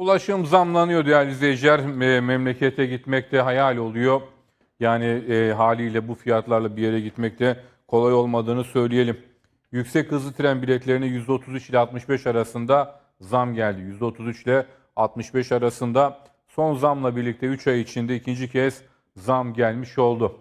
Ulaşım zamlanıyor değerli izleyiciler. Memlekete gitmek de hayal oluyor. Yani haliyle bu fiyatlarla bir yere gitmek de kolay olmadığını söyleyelim. Yüksek hızlı tren biletlerine %33 ile 65 arasında zam geldi. %33 ile 65 arasında son zamla birlikte 3 ay içinde ikinci kez zam gelmiş oldu.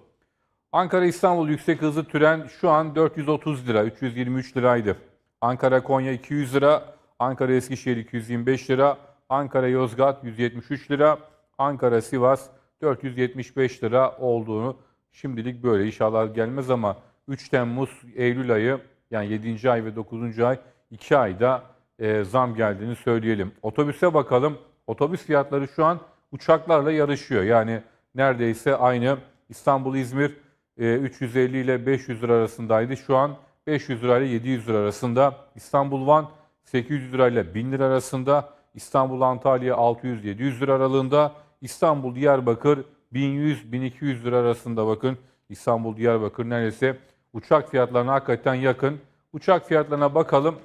Ankara-İstanbul yüksek hızlı tren şu an 430 lira, 323 liraydı. Ankara-Konya 200 lira, Ankara-Eskişehir 225 lira, Ankara-Yozgat 173 lira, Ankara-Sivas 475 lira olduğunu, şimdilik böyle inşallah gelmez ama 3 Temmuz Eylül ayı, yani 7. ay ve 9. ay 2 ayda zam geldiğini söyleyelim. Otobüse bakalım. Otobüs fiyatları şu an uçaklarla yarışıyor. Yani neredeyse aynı. İstanbul-İzmir 350 ile 500 lira arasındaydı. Şu an 500 lira ile 700 lira arasında. İstanbul-Van 800 lira ile 1000 lira arasında. İstanbul-Antalya 600-700 lira aralığında. İstanbul-Diyarbakır 1100-1200 lira arasında. Bakın İstanbul-Diyarbakır neredeyse uçak fiyatlarına hakikaten yakın. Uçak fiyatlarına bakalım.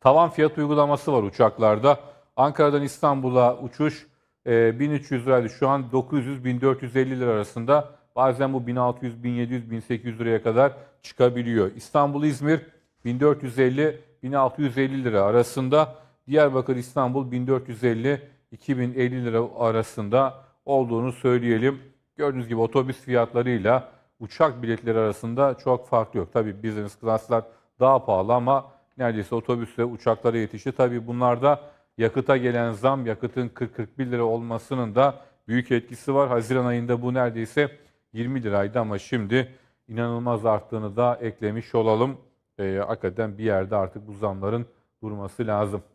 Tavan fiyat uygulaması var uçaklarda. Ankara'dan İstanbul'a uçuş 1300 liraydı. Şu an 900-1450 lira arasında. Bazen bu 1600-1700-1800 liraya kadar çıkabiliyor. İstanbul-İzmir 1450-1650 lira arasında. Diyarbakır-İstanbul 1450-2050 lira arasında olduğunu söyleyelim. Gördüğünüz gibi otobüs fiyatlarıyla uçak biletleri arasında çok fark yok. Tabii business class'lar daha pahalı ama neredeyse otobüsle uçaklara yetişti. Tabii bunlarda yakıta gelen zam, yakıtın 40-41 lira olmasının da büyük etkisi var. Haziran ayında bu neredeyse 20 liraydı ama şimdi inanılmaz arttığını da eklemiş olalım. Hakikaten bir yerde artık bu zamların durması lazım.